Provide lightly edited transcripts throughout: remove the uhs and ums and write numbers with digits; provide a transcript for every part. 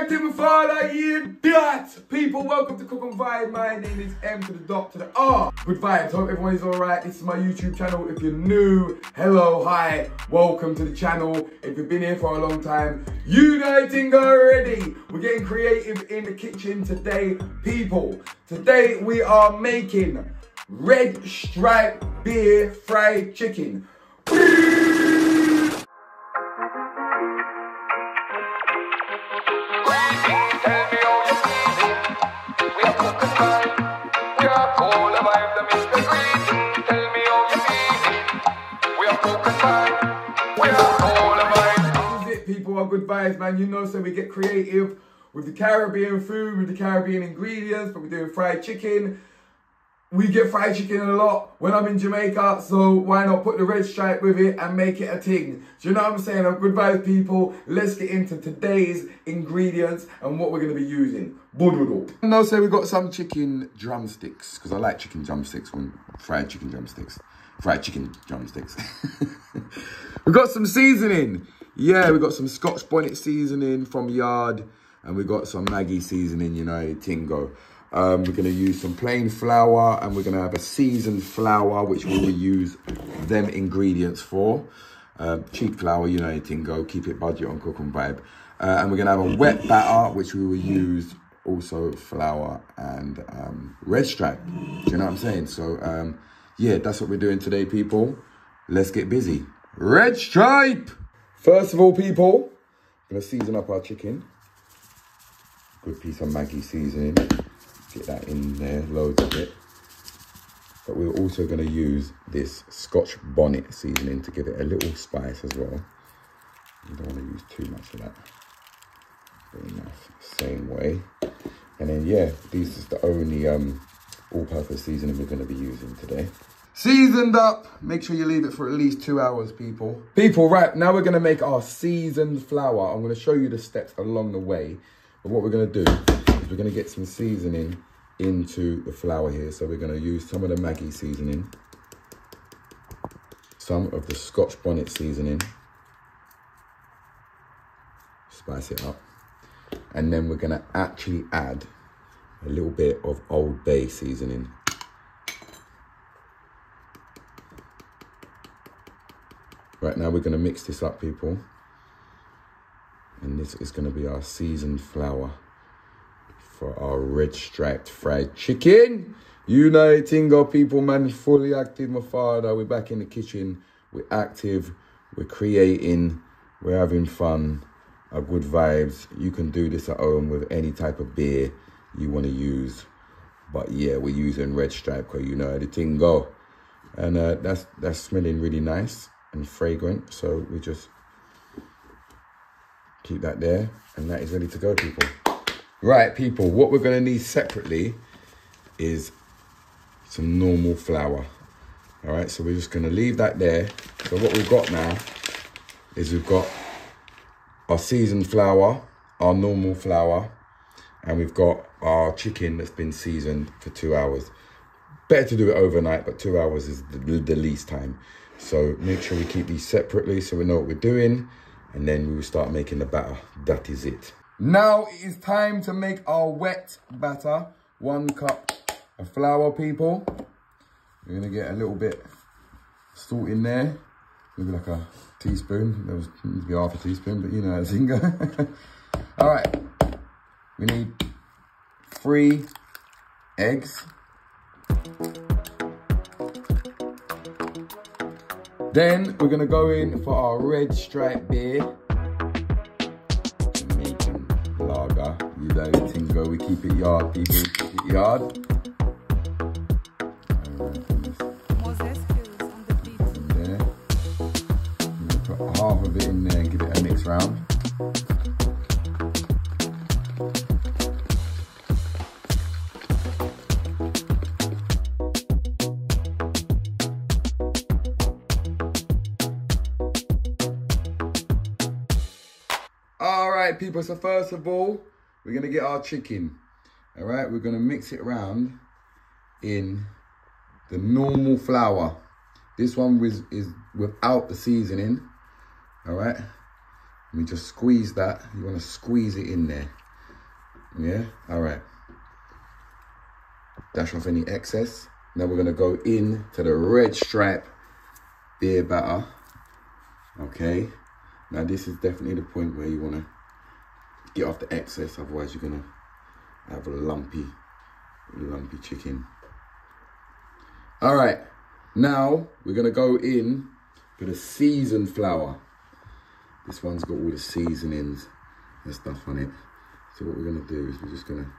back to my father, you dot! People, welcome to Cook and Vibe. My name is M to the dot to the R. Good vibes, hope everyone is alright. This is my YouTube channel. If you're new, hello, hi, welcome to the channel. If you've been here for a long time, uniting already. We're getting creative in the kitchen today, people. Today we are making Red Stripe beer fried chicken. Good vibes, man, you know, so we get creative with the Caribbean food, with the Caribbean ingredients, but we're doing fried chicken. We get fried chicken a lot when I'm in Jamaica, so why not put the Red Stripe with it and make it a thing? Do you know what I'm saying? Good vibes, people. Let's get into today's ingredients and what we're going to be using. You know, so we got some chicken drumsticks, because I like chicken drumsticks, fried chicken drumsticks. Fried chicken drumsticks. We've got some seasoning. Yeah, we got some Scotch Bonnet seasoning from Yard, and we got some Maggi seasoning, you know, Tingo. We're going to use some plain flour, and we're going to have a seasoned flour, which we will use them ingredients for. Cheap flour, you know, Tingo. Keep it budget on Cook and Vibe. And we're going to have a wet batter, which we will use also flour and Red Stripe. Do you know what I'm saying? So, yeah, that's what we're doing today, people. Let's get busy. Red Stripe! First of all, people, we're going to season up our chicken. Good piece of Maggi seasoning. Get that in there, loads of it. But we're also going to use this Scotch Bonnet seasoning to give it a little spice as well. You don't want to use too much of that. Very nice. Same way. And then, yeah, this is the only all-purpose seasoning we're going to be using today. Seasoned up. Make sure you leave it for at least 2 hours, people. People, right, now we're going to make our seasoned flour. I'm going to show you the steps along the way. But what we're going to do is we're going to get some seasoning into the flour here. So we're going to use some of the Maggi seasoning, some of the Scotch Bonnet seasoning, spice it up. And then we're going to actually add a little bit of Old Bay seasoning. Right now, we're going to mix this up, people. And this is going to be our seasoned flour for our Red Striped fried chicken. You know, Tingo, people, man, fully active, my father. We're back in the kitchen. We're active. We're creating. We're having fun. Our good vibes. You can do this at home with any type of beer you want to use. But, yeah, we're using Red Stripe because you know the Tingo. And that's smelling really nice and fragrant, so we just keep that there, and that is ready to go, people. Right, people, what we're going to need separately is some normal flour. All right, so we're just going to leave that there. So what we've got now is we've got our seasoned flour, our normal flour, and we've got our chicken that's been seasoned for 2 hours. Better to do it overnight, but 2 hours is the least time. So make sure we keep these separately so we know what we're doing, and then we will start making the batter. That is it. Now it is time to make our wet batter. 1 cup of flour, people. We're gonna get a little bit salt in there, maybe like a teaspoon. There was maybe half a teaspoon, but you know, it's Zingo. All right, we need 3 eggs. Then we're gonna go in for our Red Stripe beer. Jamaican lager, you know, Tingo, we keep it Yard, people, keep it Yard. In there. I'm gonna put half of it in there and give it a mix round. Alright, people, so first of all, we're going to get our chicken. Alright, we're going to mix it around in the normal flour. This one is without the seasoning. Alright, let me just squeeze that. You want to squeeze it in there. Yeah, all right. Dash off any excess. Now we're gonna go in to the Red Stripe beer batter. Okay, now this is definitely the point where you wanna get off the excess, otherwise you're gonna have a lumpy chicken. All right, now we're gonna go in to the seasoned flour. This one's got all the seasonings and stuff on it. So what we're gonna do is we're just gonna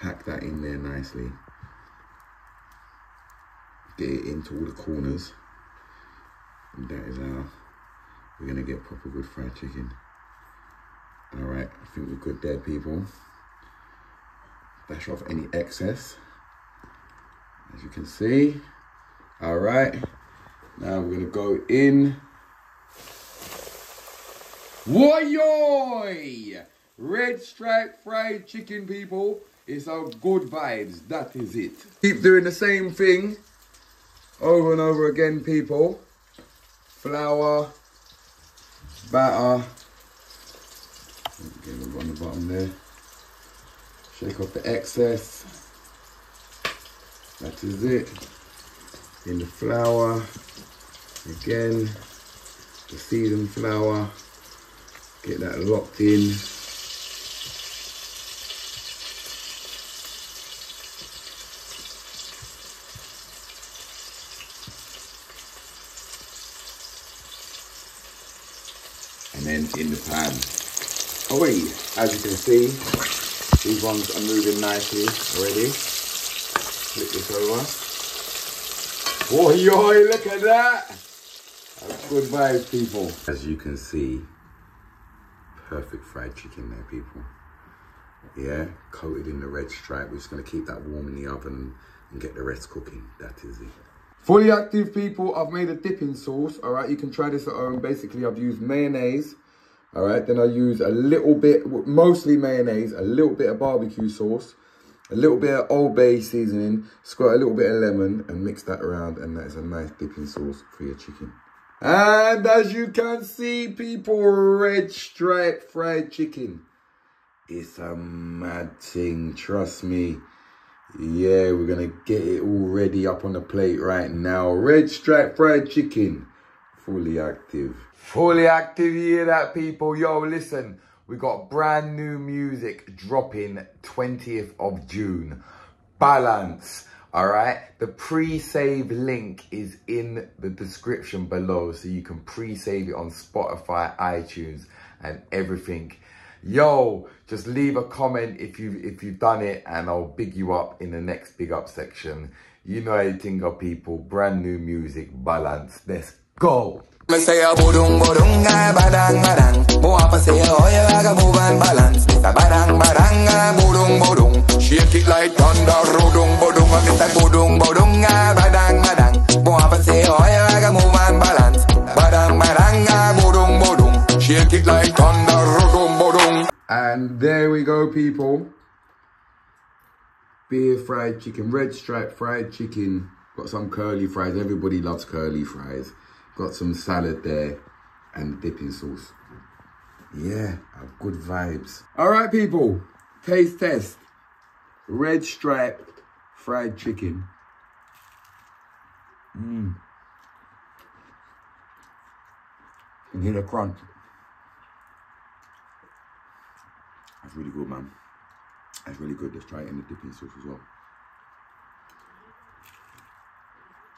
pack that in there nicely. Get it into all the corners. And that is how we're gonna get proper good fried chicken. All right, I think we're good there, people. Dash off any excess, as you can see. All right, now we're gonna go in. Woyoy! Red Stripe fried chicken, people. It's our good vibes, that is it. Keep doing the same thing over and over again, people. Flour, batter. Get a little on the bottom there. Shake off the excess. That is it. In the flour, again, the seasoned flour. Get that locked in. And then in the pan. Oh wait, as you can see, these ones are moving nicely already. Flip this over. Oh yo, look at that! That's good vibes, people. As you can see, perfect fried chicken there, people. Yeah, coated in the Red Stripe. We're just gonna keep that warm in the oven and get the rest cooking. That is it. For the active people, I've made a dipping sauce. All right, you can try this at home. Basically, I've used mayonnaise. All right, then I use a little bit, mostly mayonnaise, a little bit of barbecue sauce, a little bit of Old Bay seasoning, squirt a little bit of lemon and mix that around, and that is a nice dipping sauce for your chicken. And as you can see, people, Red Stripe fried chicken. It's a mad thing, trust me. Yeah, we're gonna get it all ready up on the plate right now. Red Stripe fried chicken, fully active. Fully active, you hear that, people? Yo, listen, we got brand new music dropping 20th of June. Balance. All right, the pre-save link is in the description below, so you can pre-save it on Spotify, iTunes, and everything. Yo, just leave a comment if you've done it, and I'll big you up in the next big up section. You know how to tingle, people. Brand new music, Balance. Let's go. Me say a bodung bodung a badang badang. Mo apa say a oye aga move and balance. It's a badang badang a bodung bodung. Shake it like thunder, rodung bodung. And it's a bodung bodung a badang badang. Mo apa say a oye aga move and balance. Badang badang a bodung bodung. Shake it like thunder, rodung bodung. And there we go, people. Beer fried chicken, Red Stripe fried chicken. Got some curly fries. Everybody loves curly fries. Got some salad there and dipping sauce. Yeah, good vibes. All right, people, taste test. Red Stripe fried chicken. Mmm. You can hear the crunch. That's really good, man. That's really good. Let's try it in the dipping sauce as well.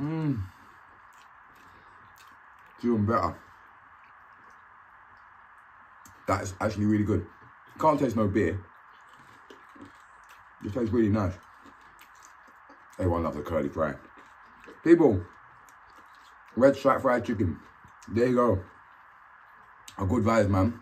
Mmm. Doing better. That is actually really good. Can't taste no beer. Just tastes really nice. Everyone loves a curly fry. People, Red Stripe fried chicken. There you go. A good vibes, man.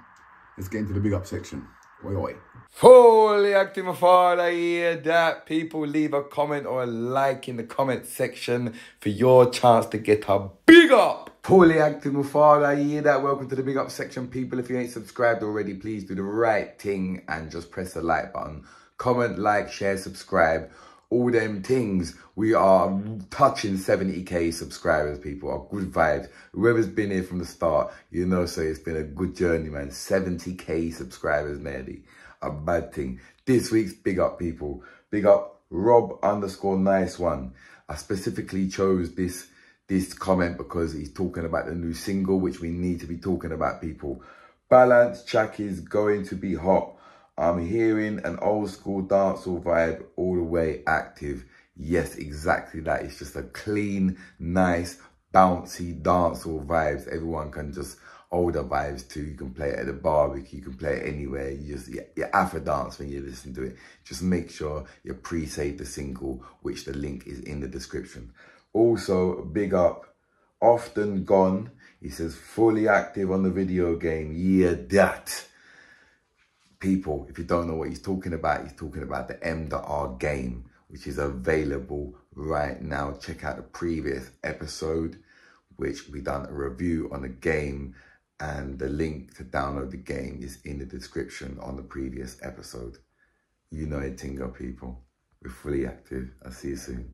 Let's get into the big up section. Oi, oi. Fully active, my father. I hear that. People, leave a comment or a like in the comment section for your chance to get a big up. Fully active, my father. I hear that. Welcome to the big up section, people. If you ain't subscribed already, please do the right thing and just press the like button. Comment, like, share, subscribe. All them things. We are touching 70k subscribers, people. Our good vibes. Whoever's been here from the start, you know, so it's been a good journey, man. 70k subscribers nearly. a bad thing. This week's big up, people. Big up Rob underscore nice one. I specifically chose this comment because he's talking about the new single, which we need to be talking about, people. Balance track is going to be hot. I'm hearing an old school dancehall vibe all the way active. Yes, exactly that. It's just a clean, nice, bouncy dancehall vibes. Everyone can just older vibes too. You can play it at the barbecue, you can play it anywhere. You just you're after dance when you listen to it. Just make sure you pre-save the single, which the link is in the description. Also, big up Often Gone. He says, fully active on the video game. Yeah, that. People, if you don't know what he's talking about the M to the R game, which is available right now. Check out the previous episode, which we done a review on the game, and the link to download the game is in the description on the previous episode. You know it, Tingo people. We're fully active. I'll see you soon.